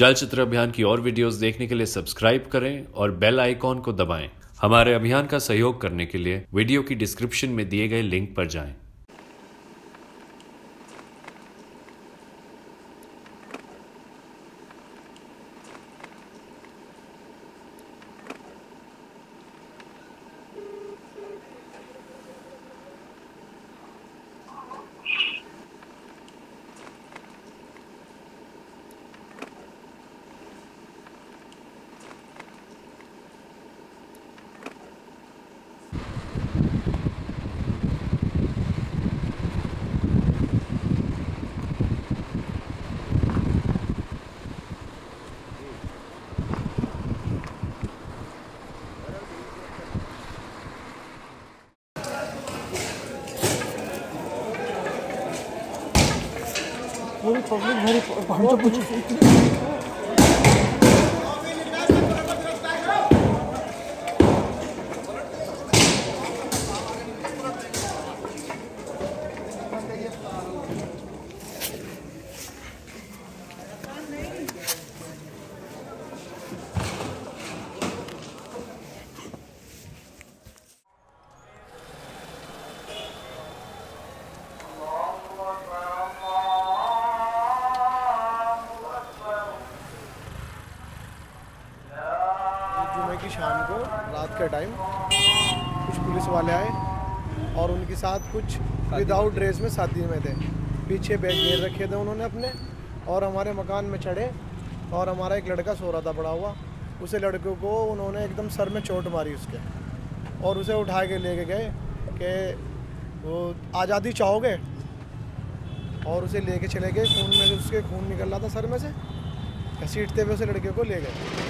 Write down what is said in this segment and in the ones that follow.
चलचित्र अभियान की और वीडियोस देखने के लिए सब्सक्राइब करें और बेल आइकॉन को दबाएं। हमारे अभियान का सहयोग करने के लिए वीडियो की डिस्क्रिप्शन में दिए गए लिंक पर जाएं। पूरी पब्लिक भरी भांडो पूरी कि शाम को रात का टाइम कुछ पुलिस वाले आए और उनके साथ कुछ विदाउट ड्रेस में साथी में थे, पीछे बैग घेर रखे थे उन्होंने अपने, और हमारे मकान में चढ़े और हमारा एक लड़का सो रहा था पड़ा हुआ। उसे लड़के को उन्होंने एकदम सर में चोट मारी उसके, और उसे उठा के ले गए कि वो आज़ादी चाहोगे, और उसे ले कर चले गए। खून में उसके खून निकल रहा था सर में से, घसीटते हुए उसे लड़के को ले गए।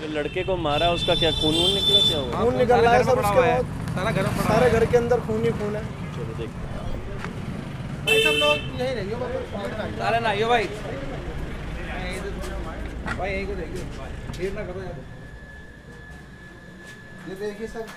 जो लड़के को मारा उसका क्या खून निकला? क्या हुआ? खून निकल रहा है सर, उसके बाद सारे घर के अंदर खून ही खून है। चलो देखते हैं भाई, सब लोग नहीं रहियो भाई, सारे ना आइयो भाई, भाई यहीं को देखिए, भीड़ ना करो यार। ये देखिए सर, देखो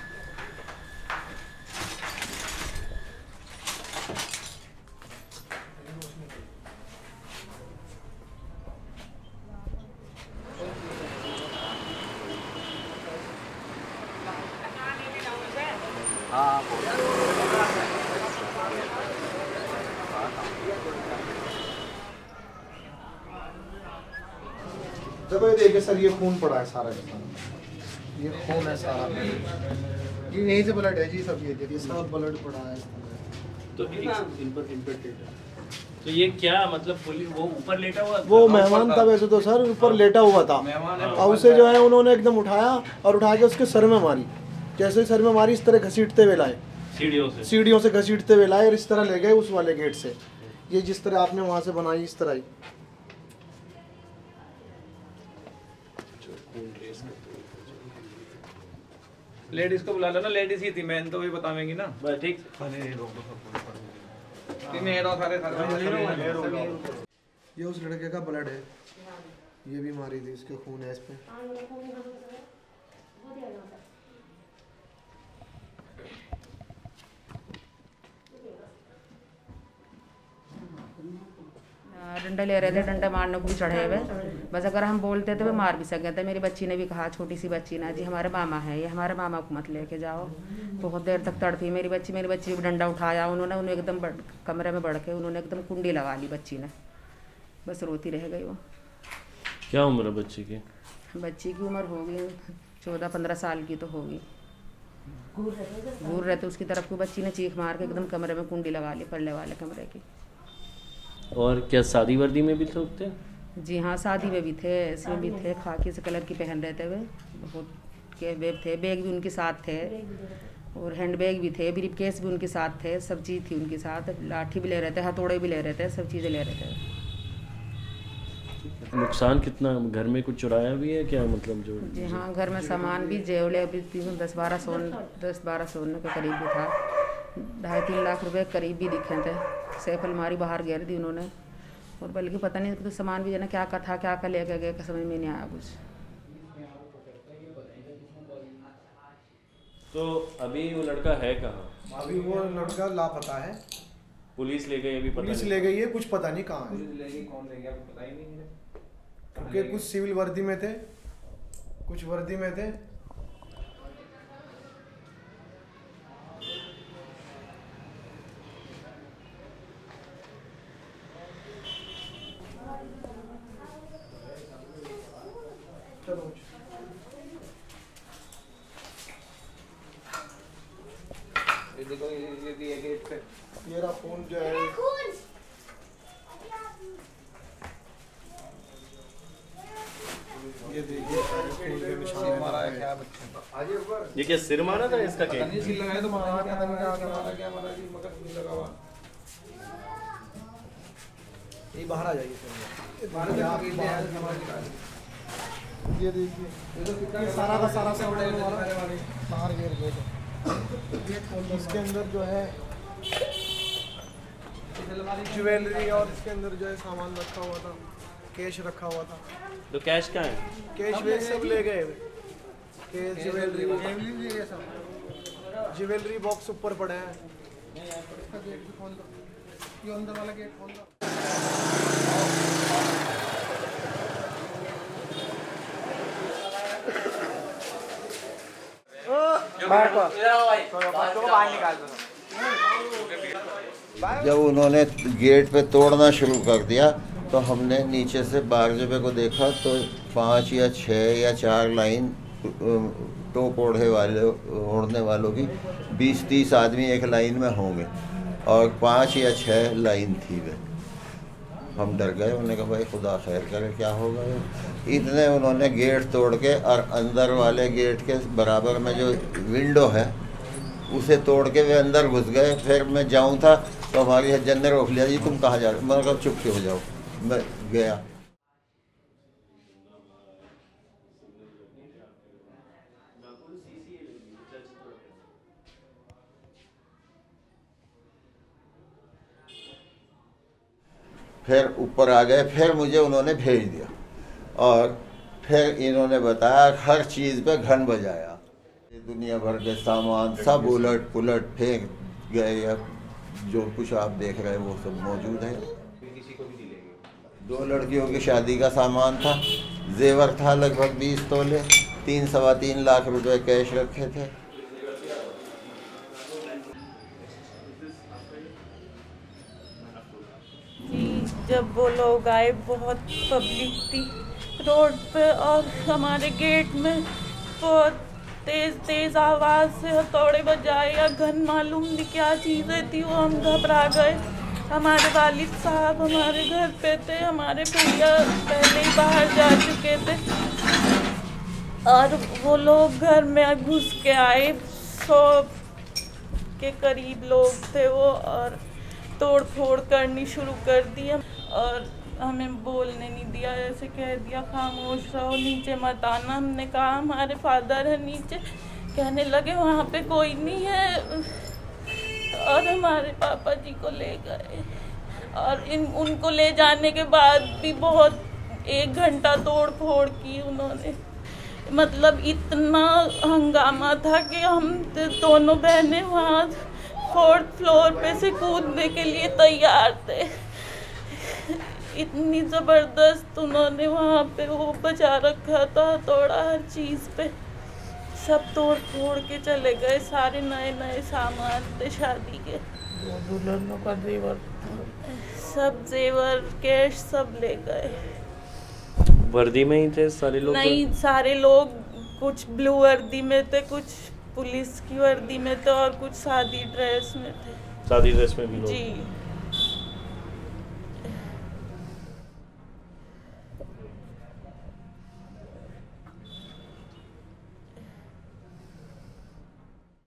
ये देखिए सर, ये खून पड़ा है सारा का सारा, ये खून है सारा, ये यहीं से ब्लड है जी, सब ये सब ब्लड पड़ा है। तो इन पर इम्पेक्टेड है, तो ये क्या मतलब पुलिस वो ऊपर लेटा हुआ, वो मेहमान था वैसे तो सर, ऊपर लेटा हुआ था और उसे जो है उन्होंने एकदम उठाया और उठा के उसके सर में मारी। जैसे सर में मारी इस तरह घसीटते हुए लाए, सीढ़ियों से घसीटते हुए लाए और इस तरह ले गए उस वाले गेट से। ये जिस तरह आपने वहाँ से बनाई इस तरह ही लेडीज को बुला लो ना, लेडीज ही थी, मैं तो भी बतावेंगी ना बस, ठीक सारे। ये उस लड़के का ब्लड है, ये भी मारी थी, इसके खून है इस पे। डंडे ले रहे थे, डंडे मारने को भी चढ़े हुए, बस अगर हम बोलते तो वे मार भी सकते थे। मेरी बच्ची ने भी कहा, छोटी सी बच्ची ना जी, हमारे मामा है ये, हमारे मामा को मत लेके जाओ। बहुत देर तक तड़फी मेरी बच्ची भी डंडा उठाया उन्होंने, उन्हें एकदम कमरे में बढ़ के उन्होंने एकदम कुंडी लगा ली बच्ची ने, बस रोती रह गई वो। क्या उम्र है बच्ची की? बच्ची की उम्र होगी 14-15 साल की तो होगी। घूर रहे थे उसकी तरफ को, बच्ची ने चीख मार के एकदम कमरे में कुंडी लगा ली, पल्ले वाले कमरे की। और क्या शादी वर्दी में भी थे? जी हाँ, शादी में भी थे, इसमें भी थे, खाकी से कलर की पहन रहे थे वे, बहुत के बेब थे, बैग भी उनके साथ थे और हैंडबैग भी थे, ब्रीफकेस भी उनके साथ थे, सब चीज़ थी उनके साथ। लाठी भी ले रहे थे, हथौड़े भी ले रहे थे, सब चीज़ें ले रहे थे। नुकसान कितना? घर में कुछ चुराया भी है क्या? मतलब जो जी हाँ, घर में सामान भी, जेवले भी 10-12 सोने के करीब भी था, 2.5-3 लाख रुपए करीब भी दिखे थे। सेफ अलमारी बाहर घेर दी उन्होंने, और बल्कि पता नहीं तो सामान भी जाना क्या का था, क्या का लेके गए, समझ में नहीं आया कुछ। तो अभी वो लड़का है कहाँ? अभी वो लड़का लापता है, पुलिस ले गई है, कुछ पता नहीं कहाँ है। आपके कुछ सिविल वर्दी में थे, कुछ वर्दी में थे। ये फोन जो है ये देखिए मारा है क्या बच्चा, ये क्या सिर मारा था इसका, क्या लगाया तो मारा क्या मारा क्या मारा जी, मगर लगा हुआ ये बाहर आ जाइए, बाहर जाके ये देखिए सारा का सारा से बाहर गिर गया। इसके अंदर जो है ज्वेलरी और इसके अंदर जो है सामान रखा हुआ था, कैश रखा हुआ था। तो कैश कहाँ है? कैश वे सब ले गए, कैश ज्वेलरी ज्वेलरी बॉक्स ऊपर पड़ा है। ये अंदर वाला गेट खोल दो। जब उन्होंने गेट पे तोड़ना शुरू कर दिया तो हमने नीचे से बारजबे को देखा तो 5 या 6 या 4 लाइन टोप ओढ़े वाले ओढ़ने वालों की 20-30 आदमी एक लाइन में होंगे और 5 या 6 लाइन थी वे। हम डर गए, उन्होंने कहा भाई खुदा खैर करे क्या होगा। इतने उन्होंने गेट तोड़ के और अंदर वाले गेट के बराबर में जो विंडो है उसे तोड़ के वे अंदर घुस गए। फिर मैं जाऊं था तो हमारी हज्जन ने रोक लिया, जी तुम कहाँ जा रहे हो? मैंने कहा चुप क्यों हो जाओ, मैं गया। फिर ऊपर आ गए, फिर मुझे उन्होंने भेज दिया और फिर इन्होंने बताया हर चीज़ पे घन बजाया, दुनिया भर के सामान सब उलट पुलट फेंक गए। अब जो कुछ आप देख रहे हैं वो सब मौजूद है। किसी को भी 2 लड़कियों की शादी का सामान था, जेवर था लगभग 20 तोले, 3-3.25 लाख रुपए कैश रखे थे। जब वो लोग आए बहुत पब्लिक थी रोड पे और हमारे गेट में बहुत तेज तेज आवाज से हथौड़े बजाए या घन मालूम नहीं क्या चीज़ें थी, वो हम घबरा गए। हमारे वालिद साहब हमारे घर पे थे, हमारे भैया पहले ही बाहर जा चुके थे और वो लोग घर में घुस के आए। 100 के करीब लोग थे वो और तोड़ फोड़ करनी शुरू कर दी और हमें बोलने नहीं दिया, ऐसे कह दिया खामोश रहो, नीचे मत आना। हमने कहा हमारे फादर है नीचे, कहने लगे वहाँ पे कोई नहीं है और हमारे पापा जी को ले गए। और उनको ले जाने के बाद भी बहुत 1 घंटा तोड़ फोड़ की उन्होंने, मतलब इतना हंगामा था कि हम दोनों बहनें वहाँ 4th फ्लोर पे से कूदने के लिए तैयार थे। इतनी ज़बरदस्त उन्होंने वहाँ पे वो बचा रखा था, तोड़ा हर चीज़ पे, सब तोड़ फोड़ के चले गए। सारे नए नए सामान थे शादी के, दुल्हनों का जेवर सब, जेवर कैश सब ले गए। वर्दी में ही थे सारे लोग? नहीं, सारे लोग कुछ ब्लू वर्दी में थे, कुछ पुलिस की वर्दी में थे और कुछ सादी ड्रेस में थे। सादी ड्रेस में भी लोग? जी।